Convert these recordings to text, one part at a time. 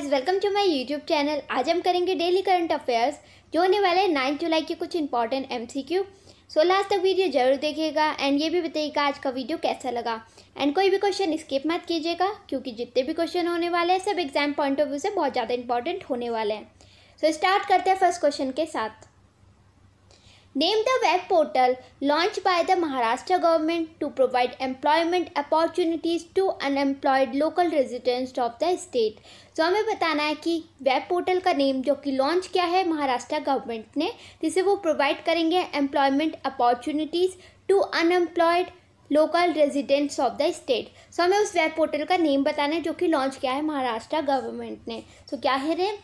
Guys, welcome to my YouTube channel. आज हम करेंगे डेली करंट अफेयर्स जो होने वाले 9 जुलाई के कुछ इंपॉर्टेंट एमसीक्यू। सो लास्ट तक वीडियो जरूर देखिएगा एंड ये भी बताइएगा आज का वीडियो कैसा लगा। एंड कोई भी क्वेश्चन स्किप मत कीजिएगा क्योंकि जितने भी क्वेश्चन होने वाले हैं सब एग्जाम पॉइंट ऑफ व्यू से बहुत ज़्यादा इंपॉर्टेंट होने वाले हैं। सो स्टार्ट करते हैं फर्स्ट क्वेश्चन के साथ। Name the web portal launch by the Maharashtra government to provide employment opportunities to unemployed local residents of the state. So हमें बताना है कि वेब पोर्टल का नेम जो कि लॉन्च किया है महाराष्ट्र गवर्नमेंट ने, जिसे वो प्रोवाइड करेंगे employment opportunities to unemployed local residents of the state. So हमें उस वेब पोर्टल का नेम बताना है जो कि लॉन्च किया है महाराष्ट्र गवर्नमेंट ने। सो क्या है name?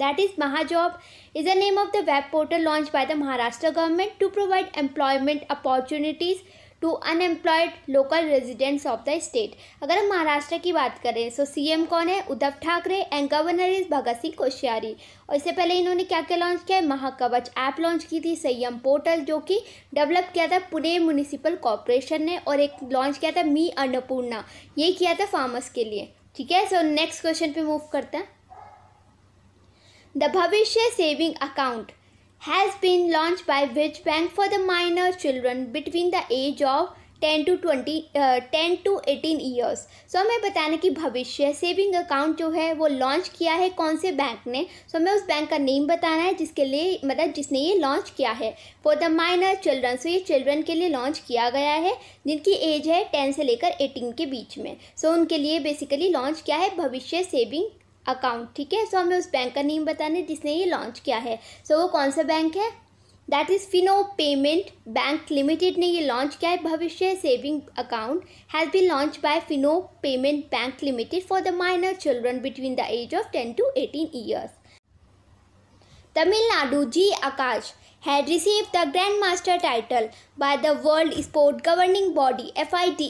That is Mahajab is the name of the web portal launched by the Maharashtra government to provide employment opportunities to unemployed local residents of the state. अगर हम महाराष्ट्र की बात करें तो सीएम कौन है? Uddhav Thackeray and governor is Bhagat Singh Koshyari. और इससे पहले इन्होंने क्या क्या लॉन्च किया है? महाकवच ऐप लॉन्च की थी, संयम पोर्टल जो कि डेवलप किया था पुणे म्यूनिसिपल कॉरपोरेशन ने, और एक लॉन्च किया था मी अन्नपूर्णा, ये किया था फार्मर्स के लिए। ठीक है, सो नेक्स्ट क्वेश्चन पे मूव करते हैं। The Bhavishya Saving Account has been launched by which bank for the minor children between the age of 10 to 18 years? So हमें बताना है कि भविष्य सेविंग अकाउंट जो है वो लॉन्च किया है कौन से बैंक ने। सो हमें उस बैंक का नेम बताना है जिसके लिए मतलब जिसने ये लॉन्च किया है for the minor children. So ये चिल्ड्रन के लिए लॉन्च किया गया है जिनकी एज है 10 से लेकर 18 के बीच में। सो उनके लिए बेसिकली लॉन्च किया है भविष्य सेविंग अकाउंट। ठीक है, सो हमें उस बैंक का नेम बताना है जिसने ये लॉन्च किया है। सो वो कौन सा बैंक है? That is Fino payment bank limited ने ये लॉन्च किया है। Bhavishya saving account has been launch by Fino payment bank limited for the minor children between the age of 10 to 18 years. Tamil Nadu ji Akash had received the Grand Master title by the World Sport Governing Body FIDE.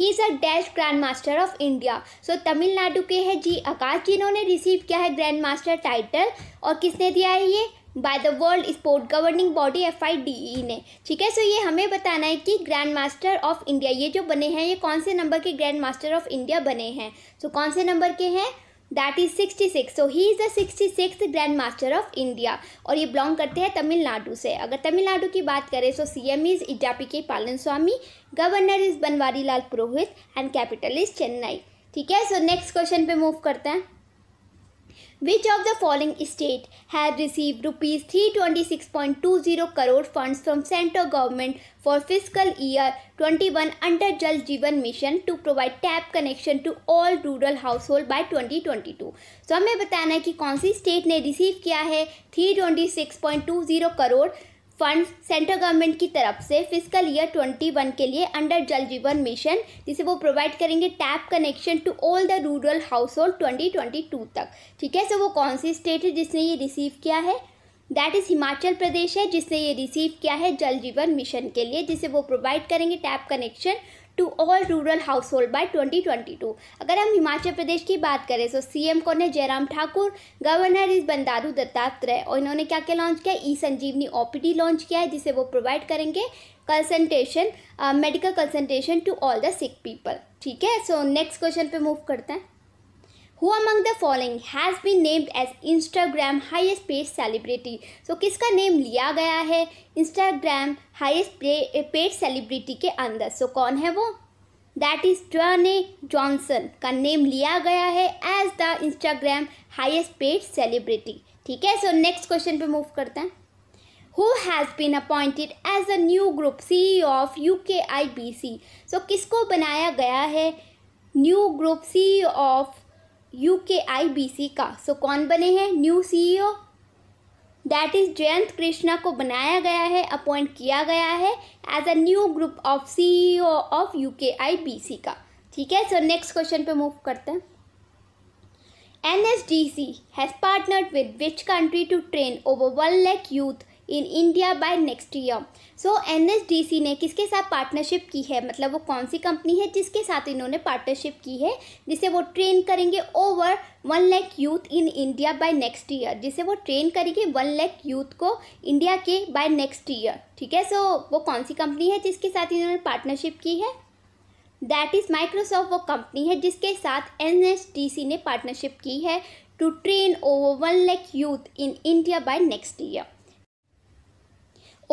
He is a dash Grand Master of India. So Tamil Nadu के हैं जी आकाश जिन्होंने receive किया है grand master title, और किसने दिया है ये? By the world sport governing body FIDE ने। ठीक है, सो ये हमें बताना है कि ग्रैंड मास्टर ऑफ इंडिया ये जो बने हैं ये कौन से नंबर के ग्रैंड मास्टर ऑफ इंडिया बने हैं। सो कौन से नंबर के हैं? That is 66। So he is the 66th grand master of India, और ये बिलोंग करते हैं तमिलनाडु से। अगर तमिलनाडु की बात करें तो CM is Edappadi K Palaniswami, governor is Banwari Lal Purohit and capital is Chennai. ठीक है, सो नेक्स्ट क्वेश्चन पे मूव करते हैं। Which of the following state had received rupees 326.20 crore funds from central government for fiscal year 21 under Jal Jeevan Mission to provide tap connection to all rural household by 2022? So हमें बताना है कि कौन सी state ने receive किया है 326.20 crore fund central government की तरफ से फिस्कल ईयर 21 के लिए अंडर जल जीवन मिशन, जिसे वो प्रोवाइड करेंगे tap connection to all the rural household 2022 तक। ठीक है, सो वो कौन सी स्टेट है जिसने ये रिसीव किया है? दैट इज़ हिमाचल प्रदेश है जिसने ये रिसीव किया है जल जीवन मिशन के लिए, जिसे वो प्रोवाइड करेंगे tap connection to all rural household by 2022। अगर हम हिमाचल प्रदेश की बात करें तो सीएम कौन है? जयराम ठाकुर, गवर्नर इज बंदारू दत्तात्रेय, और इन्होंने क्या क्या लॉन्च किया? ई संजीवनी OPD लॉन्च किया है, जिसे वो प्रोवाइड करेंगे consultation medical consultation to all the sick people. ठीक है, सो नेक्स्ट क्वेश्चन पे मूव करते हैं। Who among the following has been named as Instagram highest paid celebrity? So किसका नेम लिया गया है Instagram highest paid celebrity के अंदर? So कौन है वो? That is Joanne Johnson का नेम लिया गया है as the Instagram highest paid celebrity. ठीक है, so next question पे move करते हैं। Who has been appointed as the new group CEO of UKIBC? So किसको बनाया गया है new group CEO of UKIBC का? सो कौन बने हैं new CEO? That is Jayant Krishna को बनाया गया है, अपॉइंट किया गया है as a new group of CEO of UKIBC का। ठीक है, सो नेक्स्ट क्वेश्चन पे मूव करते हैं। NSDC has partnered with which country to train over 1 lakh youth in India by next year? So NSDC ने किसके साथ पार्टनरशिप की है, मतलब वो कौन सी कंपनी है जिसके साथ इन्होंने पार्टनरशिप की है, जिसे वो ट्रेन करेंगे over 1 lakh youth in India by next year, जिसे वो ट्रेन करेंगे 1 लाख यूथ को इंडिया के बाय नेक्स्ट ईयर। ठीक है, सो वो कौन सी कंपनी है जिसके साथ इन्होंने पार्टनरशिप की है? दैट इज़ माइक्रोसॉफ्ट वो कंपनी है जिसके साथ NSDC ने पार्टनरशिप की है to train over 1 lakh youth in India by next year.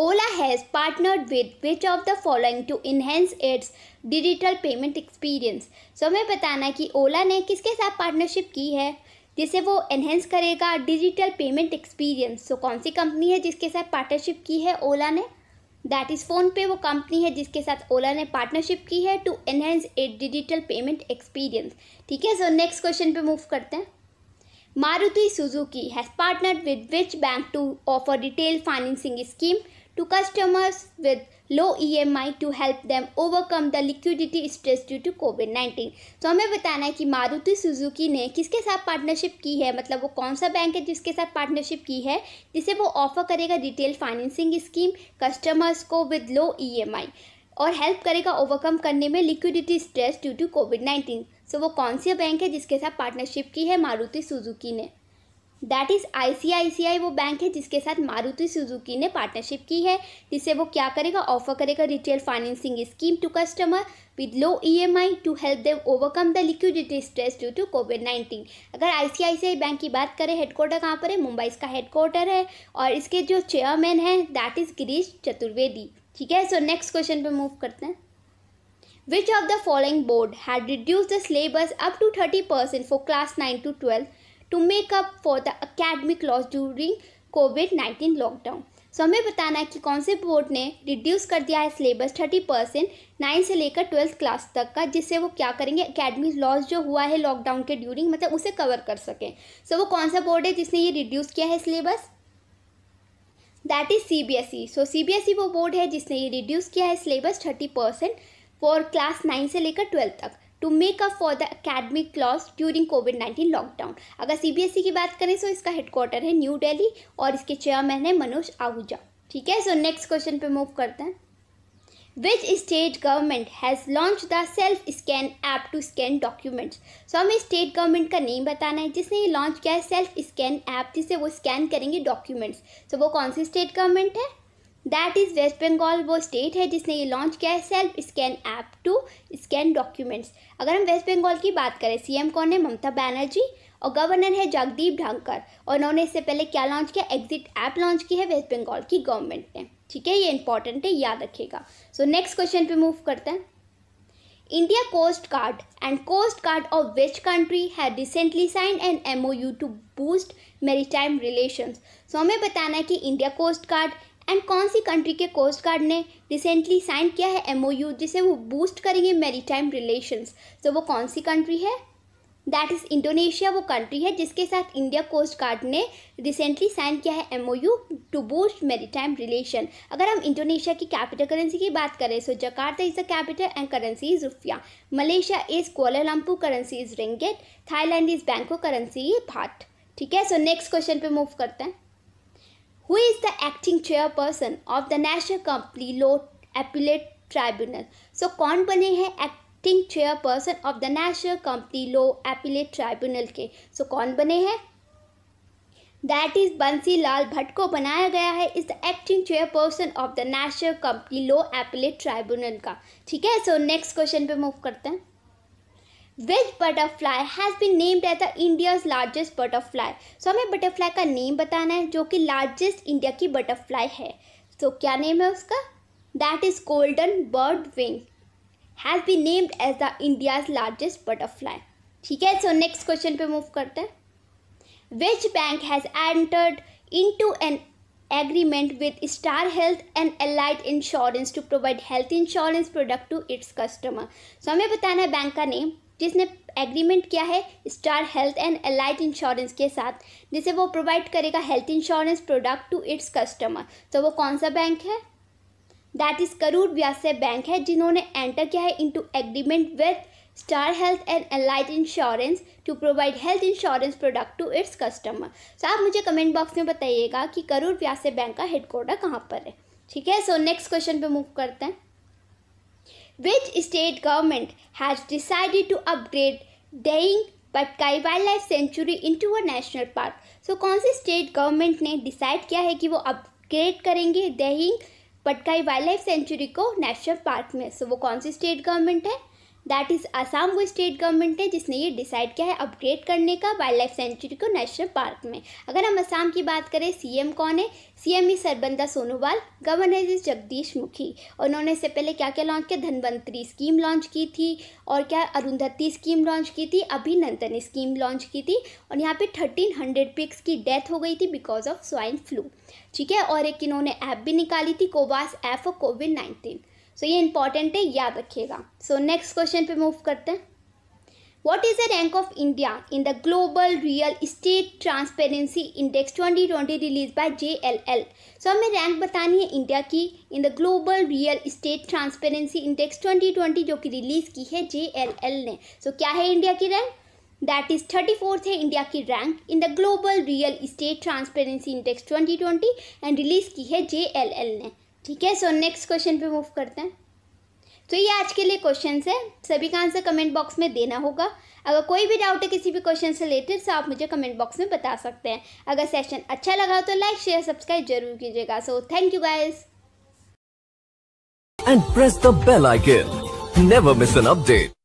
Ola has partnered with which of the following to enhance its digital payment experience? So हमें बताना कि ओला ने किसके साथ पार्टनरशिप की है जिसे वो एनहेंस करेगा डिजिटल पेमेंट एक्सपीरियंस. सो कौन सी कंपनी है जिसके साथ पार्टनरशिप की है ओला ने? दैट इज़ फ़ोनपे वो कंपनी है जिसके साथ ओला ने पार्टनरशिप की है to enhance it digital payment experience. ठीक है, सो नेक्स्ट क्वेश्चन पे मूव करते हैं. Maruti Suzuki has partnered with which bank to offer retail financing scheme to customers with low EMI to help them overcome the liquidity stress due to COVID-19. तो हमें बताना है कि मारुति सुजुकी ने किसके साथ पार्टनरशिप की है, मतलब वो कौन सा बैंक है जिसके साथ पार्टनरशिप की है जिसे वो ऑफर करेगा रिटेल फाइनेंसिंग स्कीम कस्टमर्स को विद लो EMI और हेल्प करेगा ओवरकम करने में liquidity stress due to COVID-19. So वो कौन सा बैंक है जिसके साथ पार्टनरशिप की है मारुति सुजुकी ने? दैट इज़ ICICI वो बैंक है जिसके साथ मारुति सुजुकी ने पार्टनरशिप की है जिससे वो क्या करेगा, ऑफर करेगा retail financing scheme to customer with low EMI to help them overcome the liquidity stress due to COVID-19. अगर ICICI बैंक की बात करें, हेडक्वार्टर कहाँ पर है? मुंबई इसका हेडक्वार्टर है और इसके जो चेयरमैन हैं दैट इज़ गिरीश चतुर्वेदी. ठीक है, सो नेक्स्ट क्वेश्चन पर मूव करते हैं. Which of the following board had reduced the syllabus up to 30% for class 9 to 12 to make up for the academic loss during COVID-19 lockdown. So हमें बताना है कि कौन से बोर्ड ने रिड्यूस कर दिया है सिलेबस 30% 9 से लेकर 12th क्लास तक का, जिससे वो क्या करेंगे एकेडमिक लॉस जो हुआ है लॉकडाउन के ड्यूरिंग, मतलब उसे कवर कर सकें. सो वो कौन सा बोर्ड है जिसने ये रिड्यूस किया है syllabus? That is CBSE. So CBSE वो बोर्ड है जिसने ये रिड्यूस किया है सिलेबस 30% फॉर क्लास 9 से लेकर 12 तक to make up for the academic loss during COVID-19 lockdown. अगर CBSE की बात करें सो इसका हेडक्वार्टर है न्यू दिल्ली और इसके चेयरमैन है मनोज आहूजा. ठीक है, सो नेक्स्ट क्वेश्चन पे मूव करते हैं. Which state government has launch the self scan app to scan documents. So हमें स्टेट गवर्नमेंट का नेम बताना है जिसने ये लॉन्च किया है सेल्फ स्कैन ऐप जिससे वो स्कैन करेंगे डॉक्यूमेंट्स. सो वो कौन सी स्टेट गवर्नमेंट है? दैट इज़ वेस्ट बंगाल वो स्टेट है जिसने ये लॉन्च किया है self scan app to scan documents. अगर हम वेस्ट बंगाल की बात करें, CM कौन है? ममता बनर्जी और गवर्नर है जगदीप धनखड़ और उन्होंने इससे पहले क्या लॉन्च किया? एग्जिट ऐप लॉन्च की है वेस्ट बंगाल की गवर्नमेंट ने. ठीक है, ये इंपॉर्टेंट है, याद रखिएगा. सो नेक्स्ट क्वेश्चन पे मूव करते हैं. India Coast Guard and Coast Guard of which country had recently signed an MOU to boost maritime relations. सो हमें बताना है कि इंडिया कोस्ट गार्ड एंड कौन सी कंट्री के कोस्ट गार्ड ने रिसेंटली साइन किया है MOU जिसे वो बूस्ट करेंगे मैरीटाइम रिलेशंस. तो वो कौन सी कंट्री है? दैट इज़ इंडोनेशिया वो कंट्री है जिसके साथ इंडिया कोस्ट गार्ड ने रिसेंटली साइन किया है MOU to boost maritime relation. अगर हम इंडोनेशिया की कैपिटल करेंसी की बात करें so Jakarta is the capital and currency is rupiah. Malaysia is Kuala Lumpur, currency is ringgit. Thailand is Bangkok, currency is baht. ठीक है, सो नेक्स्ट क्वेश्चन पे move करते हैं. Who is the acting chairperson of the National Company Law Appellate Tribunal? So कौन बने हैं acting chairperson of the National Company Law Appellate Tribunal के? So कौन बने हैं? That is बंसी लाल भट्ट को बनाया गया है is the acting chairperson of the national company law appellate tribunal का. ठीक है, सो नेक्स्ट क्वेश्चन पे मूव करते हैं. Which butterfly has been named as the India's largest butterfly? So हमें बटरफ्लाई का नेम बताना है जो कि लार्जेस्ट इंडिया की बटरफ्लाई है. तो क्या नेम है उसका? That is golden birdwing has been named as the India's largest butterfly. ठीक है, so next question पे move करते हैं. Which bank has entered into an agreement with Star Health and Allied Insurance to provide health insurance product to its customer? So हमें बताना है bank का name जिसने एग्रीमेंट किया है star health and allied insurance के साथ जिसे वो प्रोवाइड करेगा health insurance product to its customer. तो वो कौन सा बैंक है? That is Karur Vysya bank है जिन्होंने एंटर किया है into agreement with star health and allied insurance to provide health insurance product to its customer. So आप मुझे कमेंट बॉक्स में बताइएगा कि करूर व्यास्य बैंक का हेडक्वार्टर कहाँ पर है. ठीक है, सो नेक्स्ट क्वेश्चन पे मूव करते हैं. Which state government has decided to upgrade Dehing Patkai Wildlife Sanctuary into a national park? So कौन सी state government ने decide किया है कि वो upgrade करेंगे Dehing Patkai Wildlife Sanctuary को national park में? So वो कौन सी state government है? दैट इज़ असम, वो स्टेट गवर्नमेंट है जिसने ये डिसाइड किया है अपग्रेड करने का वाइल्ड लाइफ सेंचुरी को नेशनल पार्क में। अगर हम असम की बात करें, सीएम कौन है? CM is Sarbananda Sonowal, governor is Jagdish Mukhi. उन्होंने इससे पहले क्या क्या लॉन्च किया? धनवंतरी स्कीम लॉन्च की थी, और क्या अरुंधति स्कीम लॉन्च की थी, अभिनंदन स्कीम लॉन्च की थी, और यहाँ पे 1300 पिग्स की डेथ हो गई थी बिकॉज ऑफ स्वाइन फ्लू, ठीक है। और एक इन्होंने ऐप भी निकाली थी, कोवास ऐप फॉर कोविड-19। सो ये इंपॉर्टेंट है, याद रखिएगा। सो नेक्स्ट क्वेश्चन पे मूव करते हैं। What is the rank of India in the global real estate transparency index 2020 release by JLL। So हमें रैंक बतानी है इंडिया की in the global real estate transparency index 2020 जो कि रिलीज़ की है JLL ने। सो क्या है इंडिया की रैंक? दैट इज़ 34th है इंडिया की rank in the global real estate transparency index 2020 and release की है JLL ने, ठीक है। सो नेक्स्ट क्वेश्चन पे मूव करते हैं। तो ये आज के लिए क्वेश्चन है, सभी का आंसर कमेंट बॉक्स में देना होगा। अगर कोई भी डाउट है किसी भी क्वेश्चन से रिलेटेड तो आप मुझे कमेंट बॉक्स में बता सकते हैं। अगर सेशन अच्छा लगा तो लाइक शेयर सब्सक्राइब जरूर कीजिएगा। So thank you guys and press the bell icon, never miss an update.